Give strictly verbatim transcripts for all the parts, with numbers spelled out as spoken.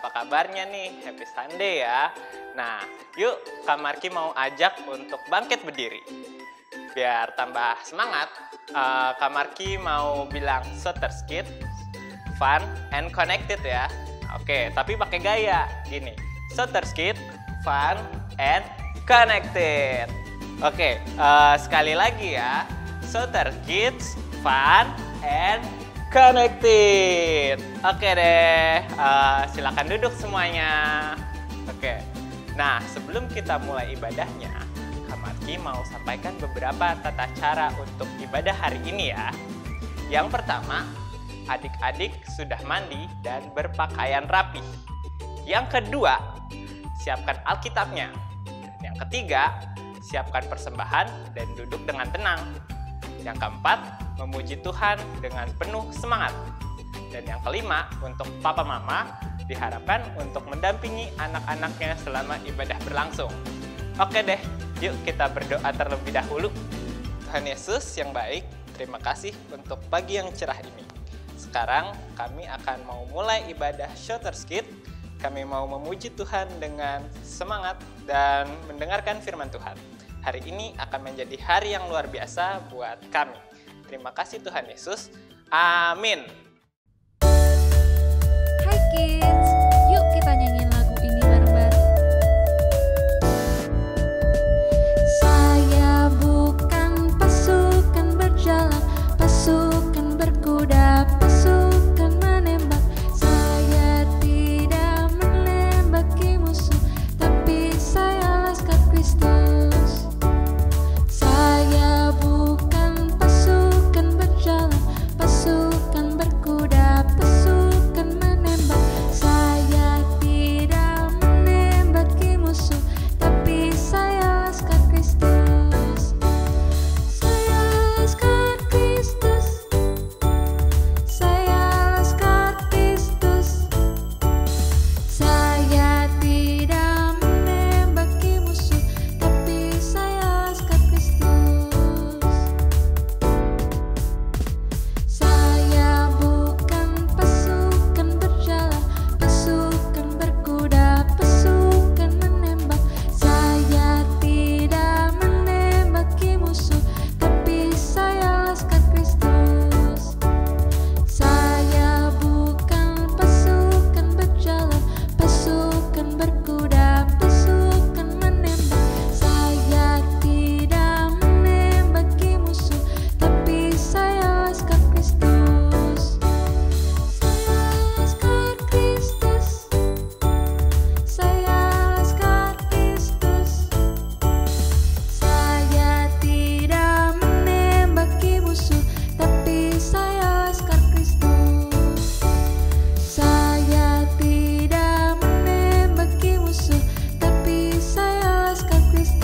Apa kabarnya nih? Happy Sunday ya. Nah, yuk Kak Marky mau ajak untuk bangkit berdiri. Biar tambah semangat, uh, Kak Marky mau bilang Southers Kids, fun and connected ya. Oke, tapi pakai gaya gini. Southers Kids, fun and connected. Oke, uh, sekali lagi ya. Southers Kids, fun and connected. Oke deh, uh, silakan duduk semuanya. Oke, nah sebelum kita mulai ibadahnya, Kak Marky mau sampaikan beberapa tata cara untuk ibadah hari ini ya. Yang pertama, adik-adik sudah mandi dan berpakaian rapi. Yang kedua, siapkan Alkitabnya. Yang ketiga, siapkan persembahan dan duduk dengan tenang. Yang keempat, memuji Tuhan dengan penuh semangat. Dan yang kelima, untuk papa mama diharapkan untuk mendampingi anak-anaknya selama ibadah berlangsung. Oke deh, yuk kita berdoa terlebih dahulu. Tuhan Yesus yang baik, terima kasih untuk pagi yang cerah ini. Sekarang kami akan mau mulai ibadah Southers Kids. Kami mau memuji Tuhan dengan semangat dan mendengarkan firman Tuhan. Hari ini akan menjadi hari yang luar biasa buat kami. Terima kasih Tuhan Yesus. Amin. Hai kids, yuk kita nyanyiin lagu ini bareng-bareng. Saya bukan pasukan berjalan, pasukan berkuda, pasukan menembak. Saya tidak menembaki musuh, tapi saya laskar Kristus. Saya bukan pasukan berkuda, pasukan menembak. Saya tidak menembaki musuh, tapi saya laskar Kristus. Saya laskar Kristus. Saya laskar Kristus. Saya tidak menembaki musuh, tapi saya laskar Kristus.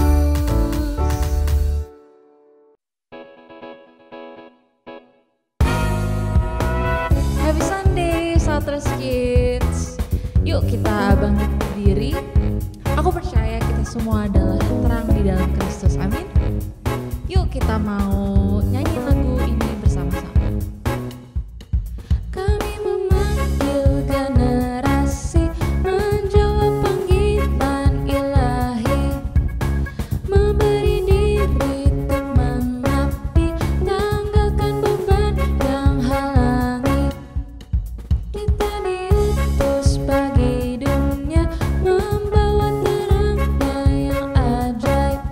Membawa terang yang ajaib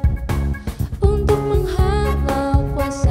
untuk menghalau kuasa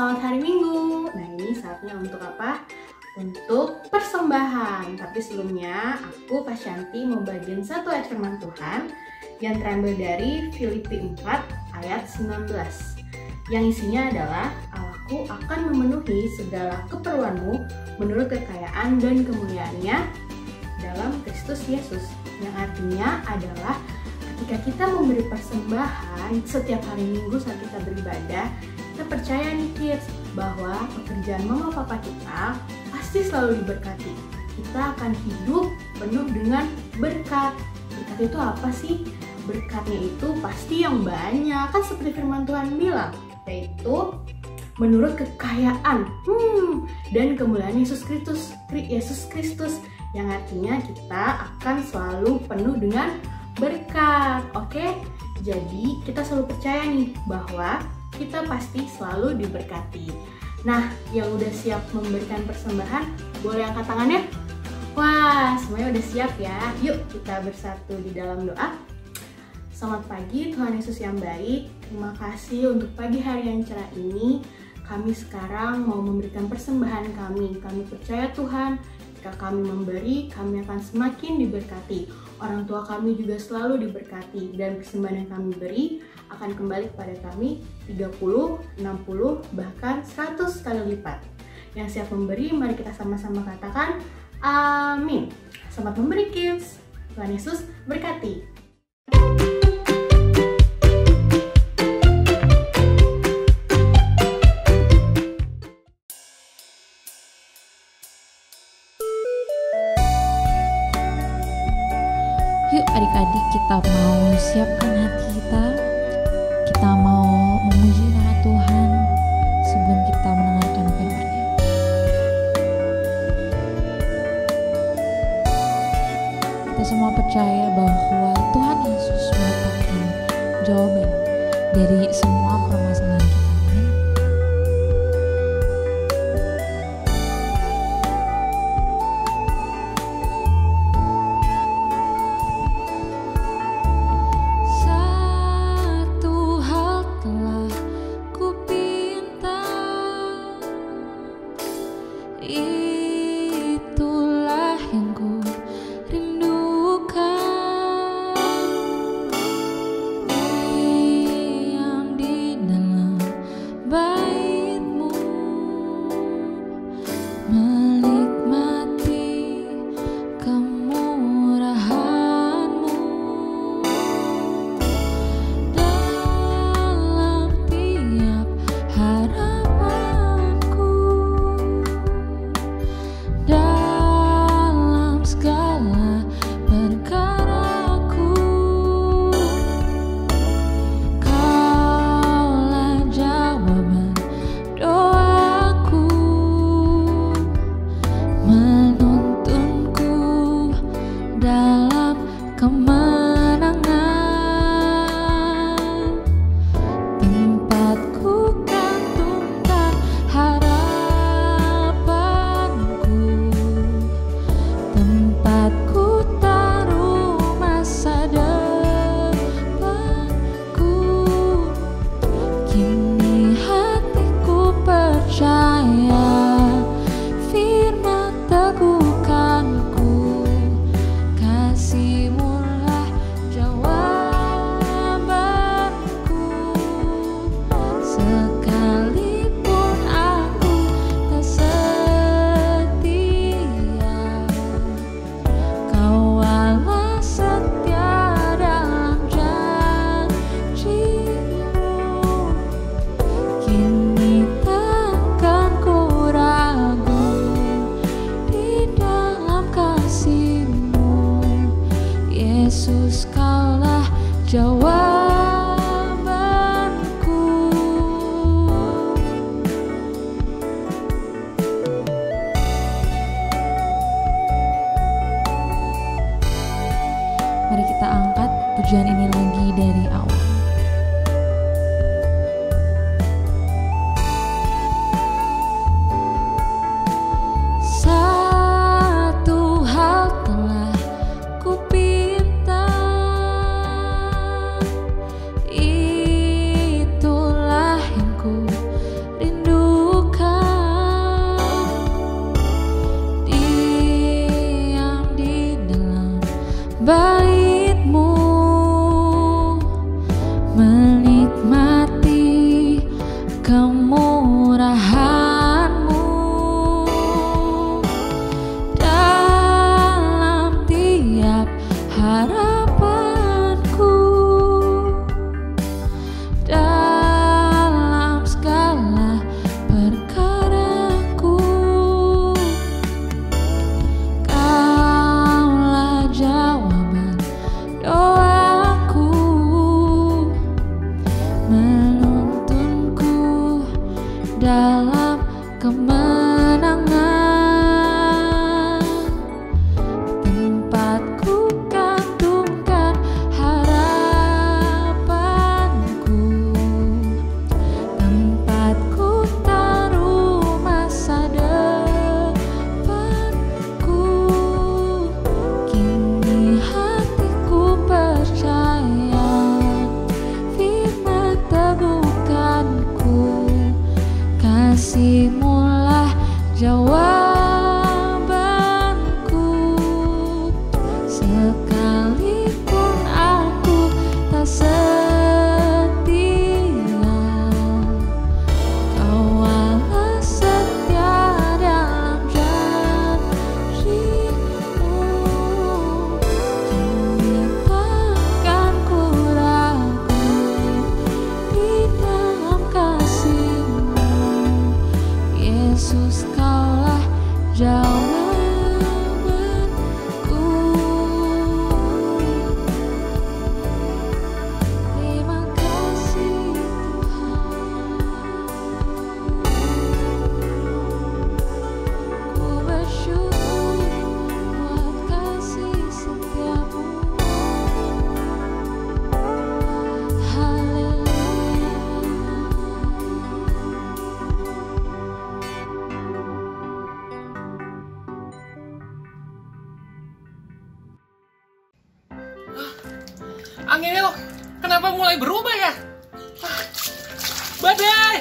selamat hari Minggu. Nah, ini saatnya untuk apa? Untuk persembahan. Tapi sebelumnya, aku Pasyanti mau bagiin satu ayat firman Tuhan yang terambil dari Filipi empat ayat sembilan belas. Yang isinya adalah, Allahku akan memenuhi segala keperluanmu menurut kekayaan dan kemuliaannya dalam Kristus Yesus. Yang artinya adalah, ketika kita memberi persembahan setiap hari Minggu saat kita beribadah, kita percaya nih kids, bahwa pekerjaan mama papa kita pasti selalu diberkati. Kita akan hidup penuh dengan berkat. Berkat itu apa sih? Berkatnya itu pasti yang banyak, kan seperti firman Tuhan bilang, yaitu menurut kekayaan hmm, dan kemuliaan Yesus Kristus, Yesus Kristus, yang artinya kita akan selalu penuh dengan berkat, oke? Okay? Jadi kita selalu percaya nih bahwa kita pasti selalu diberkati. Nah, yang udah siap memberikan persembahan, boleh angkat tangannya? Wah, semuanya udah siap ya. Yuk kita bersatu di dalam doa. Selamat pagi Tuhan Yesus yang baik. Terima kasih untuk pagi hari yang cerah ini. Kami sekarang mau memberikan persembahan kami. Kami percaya Tuhan, jika kami memberi, kami akan semakin diberkati. Orang tua kami juga selalu diberkati. Dan persembahan yang kami beri akan kembali kepada kami tiga puluh, enam puluh, bahkan seratus kali lipat. Yang siap memberi, mari kita sama-sama katakan amin. Selamat memberi kids. Tuhan Yesus berkati. Adik-adik, kita mau siapkan hati kita, kita mau memuji nama Tuhan sebelum kita mendengarkan firman-Nya. Kita semua percaya bahwa Tuhan Yesus merupakan jawaban dari semua permasalahan kita. dalam kemenangan. Tempatku kagumkan harapanku, tempatku taruh masa depanku. Kini hatiku percaya, firman teguhkanku, kasihmu lah jawabanku. Sekalipun aku tak setia, Kau Allah setia dalam janji-Mu. Kini takkan ku ragu di dalam kasih-Mu, Yesus. Kaulah jawabanku. Terima kasih Tuhan, ku bersyukur buat kasih setiamu. Anginnya loh, kenapa mulai berubah ya? Ah, badai!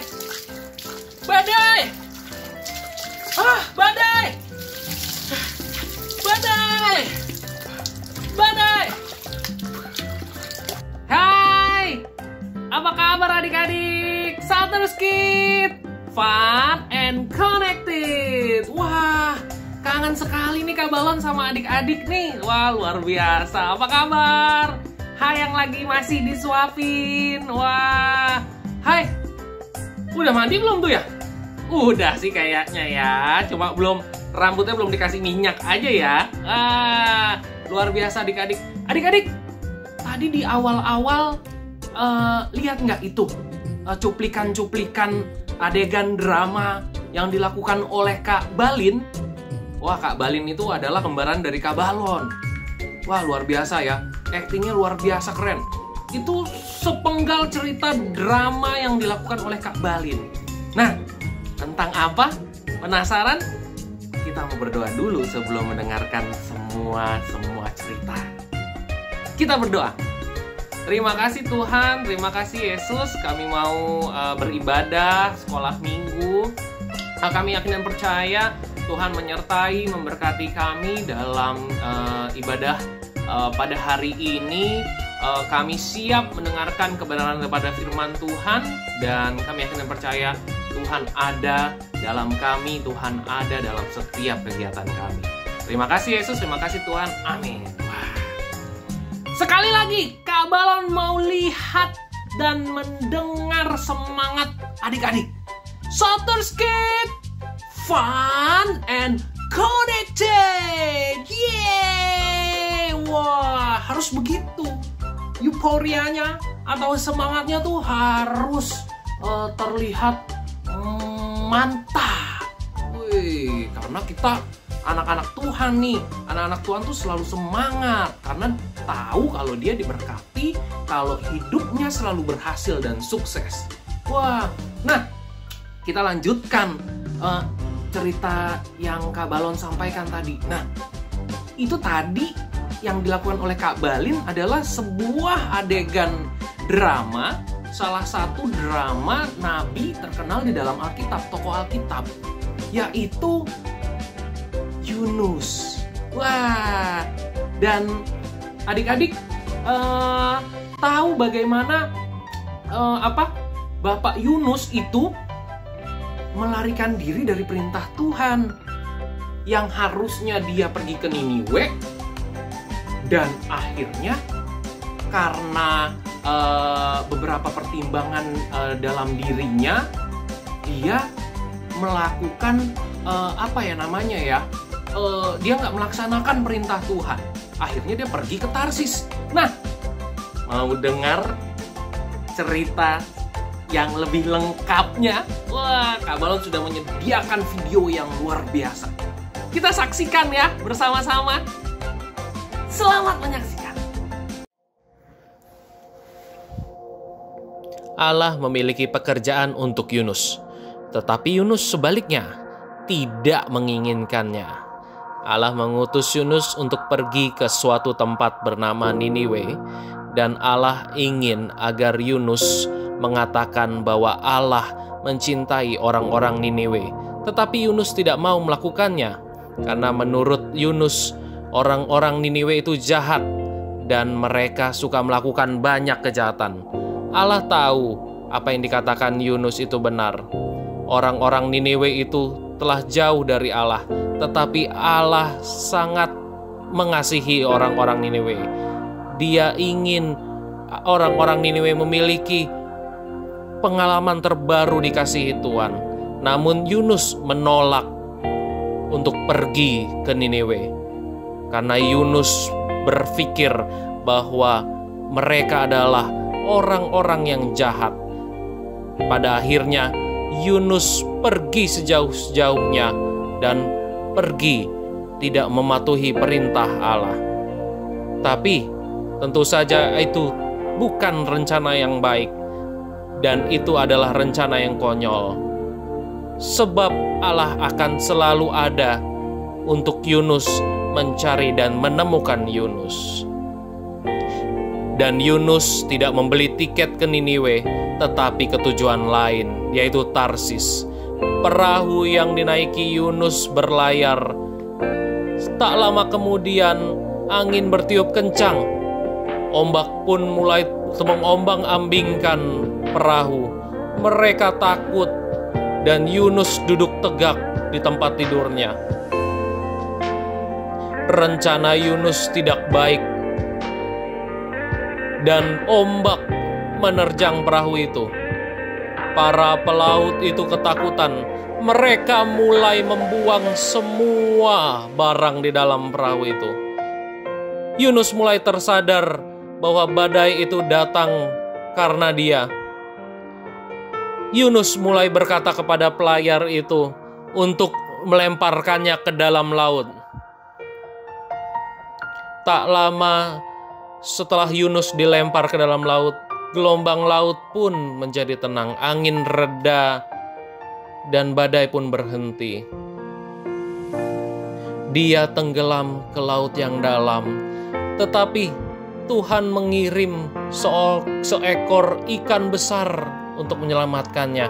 Badai! Ah, badai! Badai! Badai! Hai! Apa kabar adik-adik? Southers Kids! Fun and connected! Wah, kangen sekali nih Kak Balon sama adik-adik nih. Wah, luar biasa. Apa kabar? Hai yang lagi masih disuapin. Wah. Hai. Udah mandi belum tuh ya? Udah sih kayaknya ya. Cuma belum, rambutnya belum dikasih minyak aja ya. Ah, luar biasa adik-adik. Adik-adik, tadi di awal-awal uh, lihat nggak itu uh, cuplikan-cuplikan adegan drama yang dilakukan oleh Kak Balin? Wah, Kak Balin itu adalah kembaran dari Kak Balon. Wah, luar biasa ya. Aktingnya luar biasa keren. Itu sepenggal cerita drama yang dilakukan oleh Kak Balin. Nah, tentang apa? Penasaran? Kita mau berdoa dulu sebelum mendengarkan semua-semua cerita. Kita berdoa. Terima kasih Tuhan, terima kasih Yesus. Kami mau uh, beribadah, sekolah minggu. Kami yakin dan percaya Tuhan menyertai, memberkati kami dalam uh, ibadah Uh, pada hari ini. uh, Kami siap mendengarkan kebenaran daripada firman Tuhan, dan kami yakin dan percaya Tuhan ada dalam kami, Tuhan ada dalam setiap kegiatan kami. Terima kasih Yesus, terima kasih Tuhan, amin. Wah. Sekali lagi Kak Balon mau lihat dan mendengar semangat adik-adik Southers Kids Fun and Connected. Yeay. Wah, harus begitu. Euforianya atau semangatnya tuh harus uh, terlihat mm, mantap. Wih, karena kita anak-anak Tuhan nih. Anak-anak Tuhan tuh selalu semangat karena tahu kalau dia diberkati, kalau hidupnya selalu berhasil dan sukses. Wah, nah kita lanjutkan uh, cerita yang Kak Balon sampaikan tadi. Nah, itu tadi yang dilakukan oleh Kak Balin adalah sebuah adegan drama, salah satu drama nabi terkenal di dalam Alkitab, tokoh Alkitab, yaitu Yunus. Wah, dan adik-adik uh, tahu bagaimana uh, apa Bapak Yunus itu melarikan diri dari perintah Tuhan, yang harusnya dia pergi ke Niniwe. Dan akhirnya karena uh, beberapa pertimbangan uh, dalam dirinya, dia melakukan uh, apa ya namanya ya, uh, dia nggak melaksanakan perintah Tuhan. Akhirnya dia pergi ke Tarsis. Nah, mau dengar cerita yang lebih lengkapnya, wah, Kak Balon sudah menyediakan video yang luar biasa. Kita saksikan ya bersama-sama. Selamat menyaksikan. Allah memiliki pekerjaan untuk Yunus, tetapi Yunus sebaliknya tidak menginginkannya. Allah mengutus Yunus untuk pergi ke suatu tempat bernama Niniwe, dan Allah ingin agar Yunus mengatakan bahwa Allah mencintai orang-orang Niniwe. Tetapi Yunus tidak mau melakukannya, karena menurut Yunus orang-orang Niniwe itu jahat dan mereka suka melakukan banyak kejahatan. Allah tahu apa yang dikatakan Yunus itu benar. Orang-orang Niniwe itu telah jauh dari Allah, tetapi Allah sangat mengasihi orang-orang Niniwe. Dia ingin orang-orang Niniwe memiliki pengalaman terbaru dikasihi Tuhan. Namun Yunus menolak untuk pergi ke Niniwe, karena Yunus berpikir bahwa mereka adalah orang-orang yang jahat. Pada akhirnya Yunus pergi sejauh-jauhnya dan pergi tidak mematuhi perintah Allah. Tapi tentu saja itu bukan rencana yang baik, dan itu adalah rencana yang konyol. Sebab Allah akan selalu ada untuk Yunus mencari dan menemukan Yunus. Dan Yunus tidak membeli tiket ke Niniwe, tetapi ke tujuan lain, yaitu Tarsis. Perahu yang dinaiki Yunus berlayar. Tak lama kemudian angin bertiup kencang. Ombak pun mulai mengombang-ambingkan perahu. Mereka takut dan Yunus duduk tegak di tempat tidurnya. Rencana Yunus tidak baik dan ombak menerjang perahu itu. Para pelaut itu ketakutan. Mereka mulai membuang semua barang di dalam perahu itu. Yunus mulai tersadar bahwa badai itu datang karena dia. Yunus mulai berkata kepada pelayar itu untuk melemparkannya ke dalam laut. Tak lama setelah Yunus dilempar ke dalam laut, gelombang laut pun menjadi tenang, angin reda, dan badai pun berhenti. Dia tenggelam ke laut yang dalam, tetapi Tuhan mengirim seekor ikan besar untuk menyelamatkannya.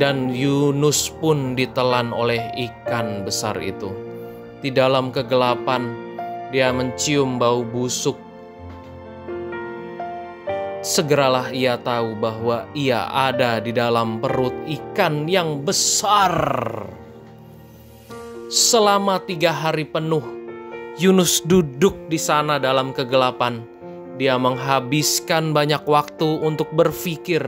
Dan Yunus pun ditelan oleh ikan besar itu. Di dalam kegelapan, dia mencium bau busuk. Segeralah ia tahu bahwa ia ada di dalam perut ikan yang besar. Selama tiga hari penuh, Yunus duduk di sana dalam kegelapan. Dia menghabiskan banyak waktu untuk berpikir.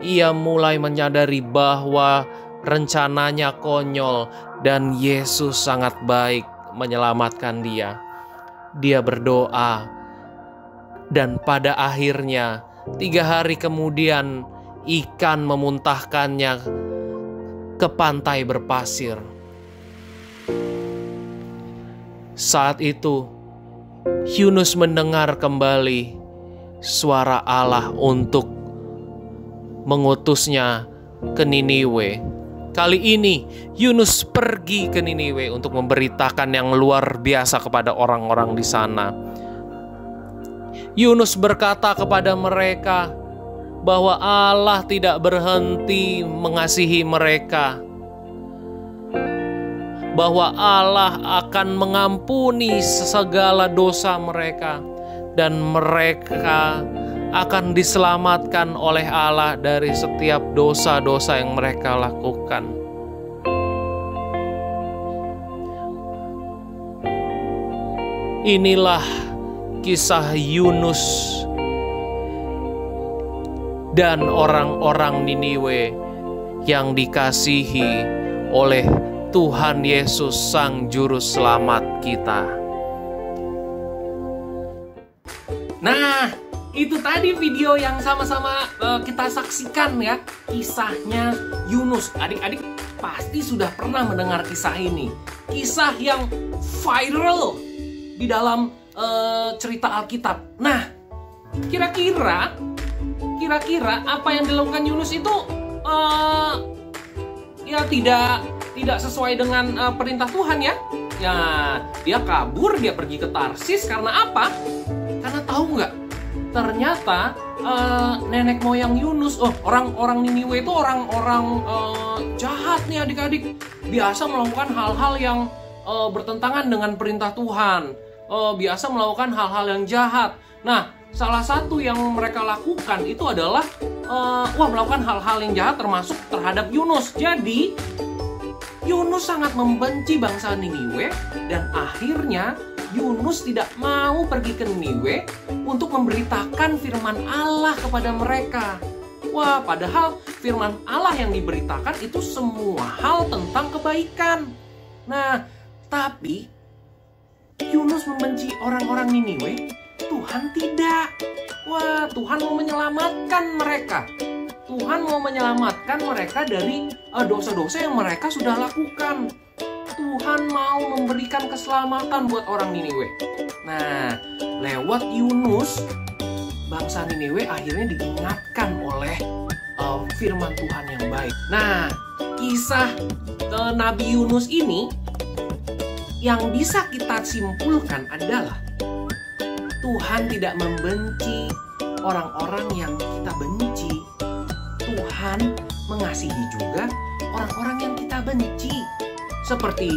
Ia mulai menyadari bahwa rencananya konyol dan Yesus sangat baik menyelamatkan dia. Dia berdoa. Dan pada akhirnya, tiga hari kemudian, ikan memuntahkannya ke pantai berpasir. Saat itu, Yunus mendengar kembali suara Allah untuk mengutusnya ke Niniwe. Kali ini, Yunus pergi ke Niniwe untuk memberitakan yang luar biasa kepada orang-orang di sana. Yunus berkata kepada mereka bahwa Allah tidak berhenti mengasihi mereka, bahwa Allah akan mengampuni segala dosa mereka, dan mereka akan diselamatkan oleh Allah dari setiap dosa-dosa yang mereka lakukan. Inilah kisah Yunus dan orang-orang Niniwe yang dikasihi oleh Tuhan Yesus, Sang Juru Selamat kita. Nah, Itu tadi video yang sama-sama uh, kita saksikan ya, kisahnya Yunus. Adik-adik pasti sudah pernah mendengar kisah ini. Kisah yang viral di dalam uh, cerita Alkitab. Nah, kira-kira kira-kira apa yang dilakukan Yunus itu uh, ya tidak tidak sesuai dengan uh, perintah Tuhan ya. Ya, dia kabur, dia pergi ke Tarsis karena apa? Karena tahu nggak? Ternyata uh, nenek moyang Yunus, oh orang-orang Niniwe itu orang-orang uh, jahat nih adik-adik. Biasa melakukan hal-hal yang uh, bertentangan dengan perintah Tuhan. Uh, biasa melakukan hal-hal yang jahat. Nah, salah satu yang mereka lakukan itu adalah uh, wah melakukan hal-hal yang jahat termasuk terhadap Yunus. Jadi Yunus sangat membenci bangsa Niniwe dan akhirnya Yunus tidak mau pergi ke Niniwe untuk memberitakan firman Allah kepada mereka. Wah, padahal firman Allah yang diberitakan itu semua hal tentang kebaikan. Nah, tapi Yunus membenci orang-orang Niniwe, Tuhan tidak. Wah, Tuhan mau menyelamatkan mereka. Tuhan mau menyelamatkan mereka dari dosa-dosa yang mereka sudah lakukan. Tuhan mau memberikan keselamatan buat orang Niniwe. Nah, lewat Yunus, bangsa Niniwe akhirnya diingatkan oleh uh, firman Tuhan yang baik. Nah, kisah uh, Nabi Yunus ini yang bisa kita simpulkan adalah Tuhan tidak membenci orang-orang yang kita benci. Tuhan mengasihi juga orang-orang yang kita benci. Seperti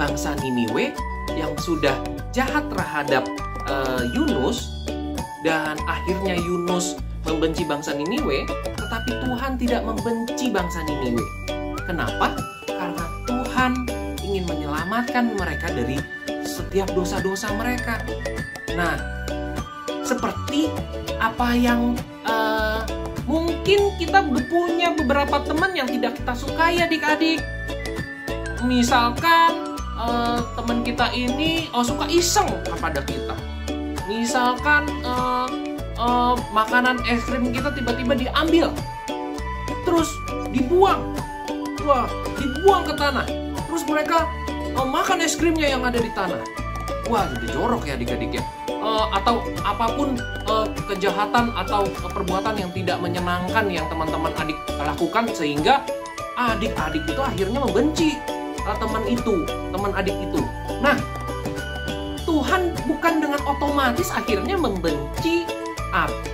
bangsa Niniwe yang sudah jahat terhadap uh, Yunus, dan akhirnya Yunus membenci bangsa Niniwe, tetapi Tuhan tidak membenci bangsa Niniwe. Kenapa? Karena Tuhan ingin menyelamatkan mereka dari setiap dosa-dosa mereka. Nah, seperti apa yang uh, mungkin kita punya beberapa teman yang tidak kita sukai adik-adik. Misalkan uh, teman kita ini oh, suka iseng kepada kita. Misalkan uh, uh, makanan es krim kita tiba-tiba diambil, terus dibuang, wah dibuang ke tanah. Terus mereka uh, makan es krimnya yang ada di tanah. Wah, jadi jorok ya adik-adik ya. Uh, atau apapun uh, kejahatan atau perbuatan yang tidak menyenangkan yang teman-teman adik lakukan sehingga adik-adik itu akhirnya membenci teman itu, teman adik itu. Nah, Tuhan bukan dengan otomatis akhirnya membenci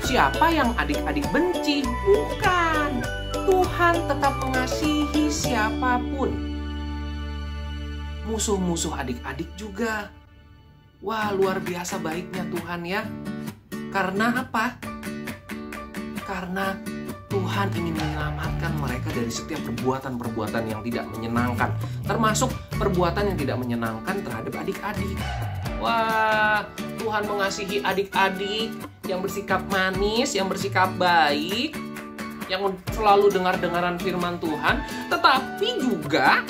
siapa yang adik-adik benci. Bukan. Tuhan tetap mengasihi siapapun. Musuh-musuh adik-adik juga. Wah, luar biasa baiknya Tuhan ya. Karena apa? Karena Tuhan ingin menyelamatkan mereka dari setiap perbuatan-perbuatan yang tidak menyenangkan, termasuk perbuatan yang tidak menyenangkan terhadap adik-adik. Wah, Tuhan mengasihi adik-adik yang bersikap manis, yang bersikap baik, yang selalu dengar-dengaran firman Tuhan, tetapi juga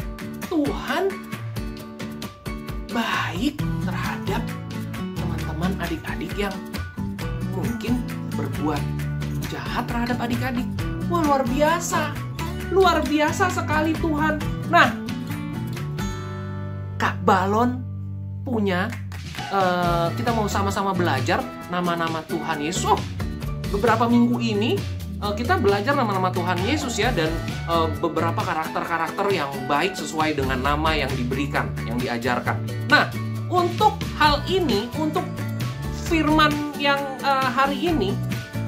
Tuhan baik terhadap teman-teman adik-adik yang mungkin berbuat jahat terhadap adik-adik. Wah, luar biasa. Luar biasa sekali Tuhan. Nah, Kak Balon punya, uh, kita mau sama-sama belajar nama-nama Tuhan Yesus. Beberapa minggu ini uh, kita belajar nama-nama Tuhan Yesus ya, dan uh, beberapa karakter-karakter yang baik sesuai dengan nama yang diberikan, yang diajarkan. Nah, untuk hal ini, untuk firman yang uh, hari ini,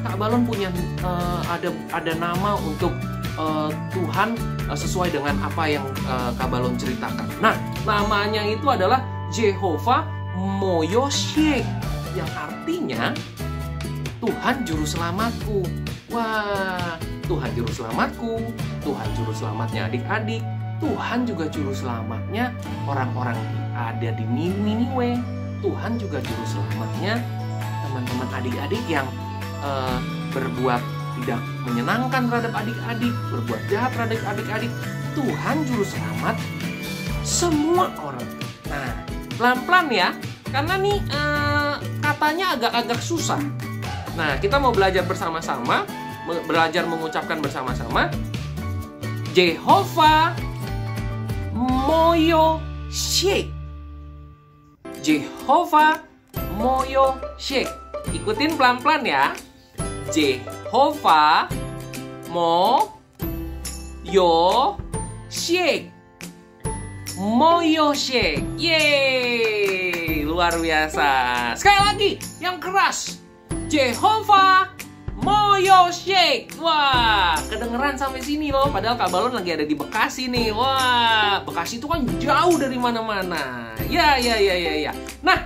Kak Balon punya uh, ada ada nama untuk uh, Tuhan uh, sesuai dengan apa yang uh, Kak Balon ceritakan. Nah, namanya itu adalah Jehovah Moyo Sheik, yang artinya Tuhan Juru Selamatku. Wah, Tuhan Juru Selamatku, Tuhan Juru Selamatnya adik-adik, Tuhan juga Juru Selamatnya orang-orang ada di Niniwe, Tuhan juga Juru Selamatnya teman-teman adik-adik yang Uh, berbuat tidak menyenangkan terhadap adik-adik, berbuat jahat terhadap adik-adik. Tuhan Juru Selamat semua orang. Nah, pelan-pelan ya, karena nih uh, katanya agak-agak susah. Nah, kita mau belajar bersama-sama, belajar mengucapkan bersama-sama. Jehovah Moyo Sheik. Jehovah Moyo Sheik. Ikutin pelan-pelan ya. Jehovah Moyo Sheik. Moyo Sheik. Yeay, luar biasa. Sekali lagi, yang keras. Jehovah Moyo Sheik. Wah, kedengeran sampai sini loh. Padahal Kak Balon lagi ada di Bekasi nih. Wah, Bekasi itu kan jauh dari mana-mana. Ya, ya, ya, ya, ya. Nah,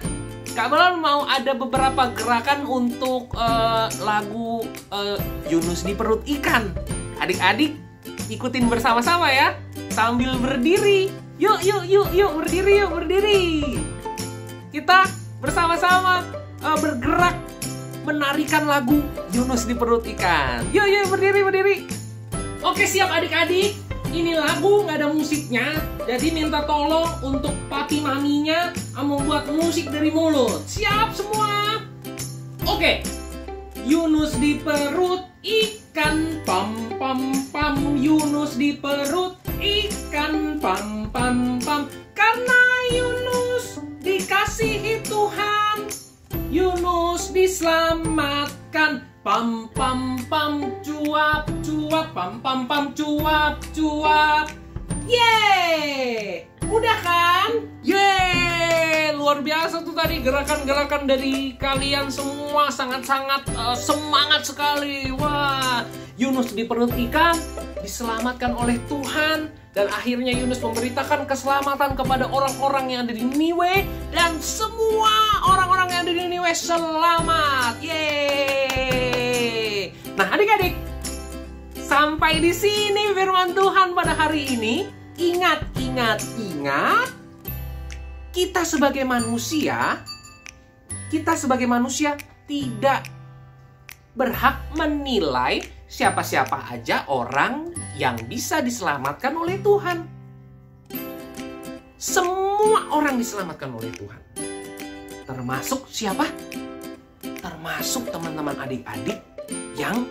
Kak Balon mau ada beberapa gerakan untuk uh, lagu uh, Yunus di perut ikan. Adik-adik, ikutin bersama-sama ya. Sambil berdiri. Yuk, yuk, yuk, yuk, berdiri, yuk, berdiri. Kita bersama-sama uh, bergerak menarikan lagu Yunus di perut ikan. Yuk, yuk, berdiri, berdiri. Oke, siap adik-adik. Ini lagu nggak ada musiknya. Jadi minta tolong untuk papi maminya membuat musik dari mulut. Siap semua. Oke. Yunus di perut ikan, pam, pam, pam. Yunus di perut ikan, pam, pam, pam. Karena Yunus dikasihi Tuhan, Yunus diselamatkan. Pam, pam, pam, cuap, cuap. Pam, pam, pam, cuap, cuap. Yeay! Udah kan? Yeay! Luar biasa tuh tadi gerakan-gerakan dari kalian semua. Sangat-sangat uh, semangat sekali. Wah, Yunus di perut ikan diselamatkan oleh Tuhan. Dan akhirnya Yunus memberitakan keselamatan kepada orang-orang yang ada di Niniwe. Dan semua orang-orang yang ada di Niniwe selamat. Yeay. Nah adik-adik, sampai di sini firman Tuhan pada hari ini. Ingat, ingat, ingat. Kita sebagai manusia, kita sebagai manusia tidak berhak menilai siapa-siapa aja orang yang bisa diselamatkan oleh Tuhan. Semua orang diselamatkan oleh Tuhan. Termasuk siapa? Termasuk teman-teman adik-adik yang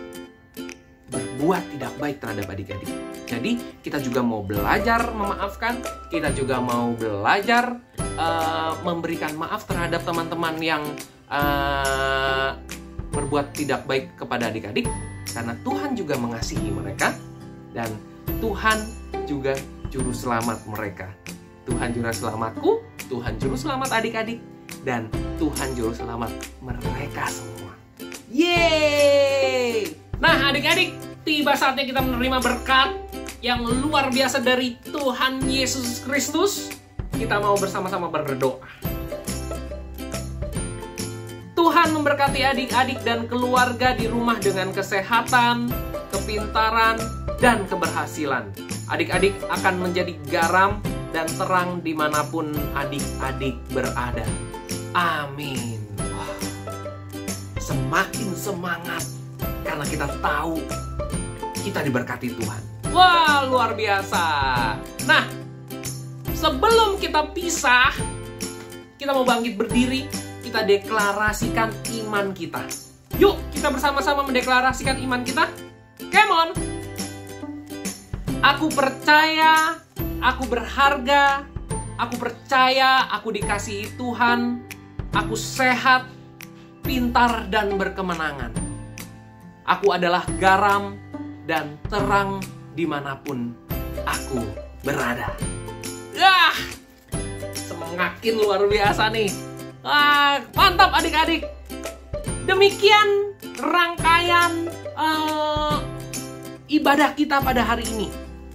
berbuat tidak baik terhadap adik-adik. Jadi kita juga mau belajar memaafkan. Kita juga mau belajar uh, memberikan maaf terhadap teman-teman yang uh, berbuat tidak baik kepada adik-adik. Karena Tuhan juga mengasihi mereka. Dan Tuhan juga juru selamat mereka. Tuhan juru selamatku, Tuhan juru selamat adik-adik, dan Tuhan juru selamat mereka semua. Yeay! Nah adik-adik, tiba saatnya kita menerima berkat yang luar biasa dari Tuhan Yesus Kristus. Kita mau bersama-sama berdoa. Tuhan memberkati adik-adik dan keluarga di rumah dengan kesehatan, kepintaran, dan keberhasilan. Adik-adik akan menjadi garam dan terang dimanapun adik-adik berada. Amin. Wah, semakin semangat karena kita tahu kita diberkati Tuhan. Wah, luar biasa. Nah, sebelum kita pisah, kita mau bangkit berdiri, kita deklarasikan iman kita. Yuk, kita bersama-sama mendeklarasikan iman kita. Come on. Aku percaya, aku berharga, aku percaya, aku dikasihi Tuhan, aku sehat, pintar, dan berkemenangan. Aku adalah garam dan terang dimanapun aku berada. Ah, semakin luar biasa nih. Ah, mantap adik-adik. Demikian rangkaian uh, ibadah kita pada hari ini.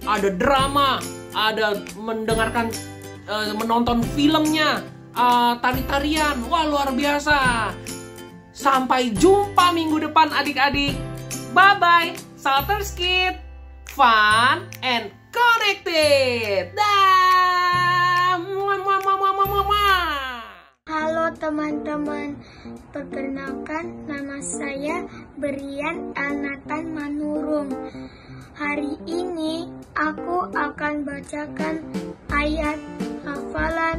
Ada drama, ada mendengarkan, menonton filmnya, tari-tarian. Wah, luar biasa. Sampai jumpa minggu depan adik-adik. Bye-bye, Southers Kids. Fun and connected. Dah. Halo teman-teman, perkenalkan nama saya Brian Elnatan Manurung. Hari ini aku akan bacakan ayat hafalan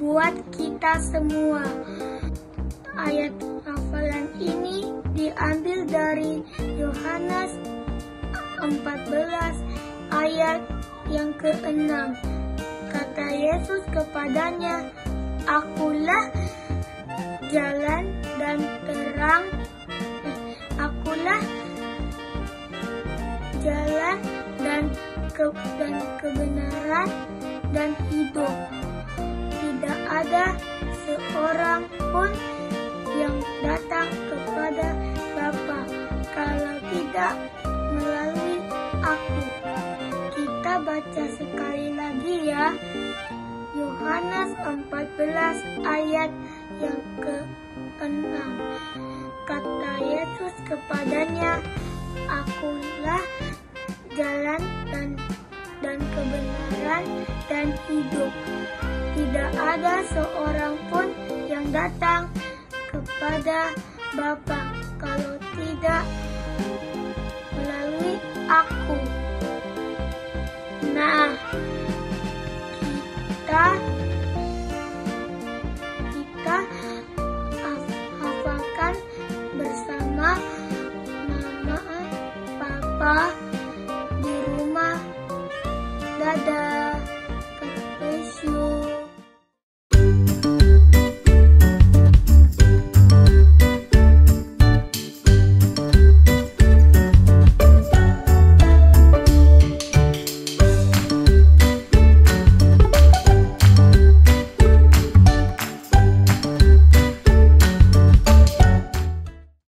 buat kita semua. Ayat hafalan ini diambil dari Yohanes empat belas ayat yang keenam. Kata Yesus kepadanya, "Akulah jalan dan terang, akulah jalan dan ke, dan kebenaran dan hidup. Tidak ada seorang pun yang datang kepada Bapa kalau tidak melalui aku." Kita baca sekali lagi ya. Yohanes empat belas ayat yang keenam. Kata Yesus kepadanya, "Akulah jalan dan dan kebenaran dan hidup. Tidak ada seorang pun yang datang kepada Bapa kalau tidak melalui aku." Nah, kita kita hafalkan bersama Mama, Papa,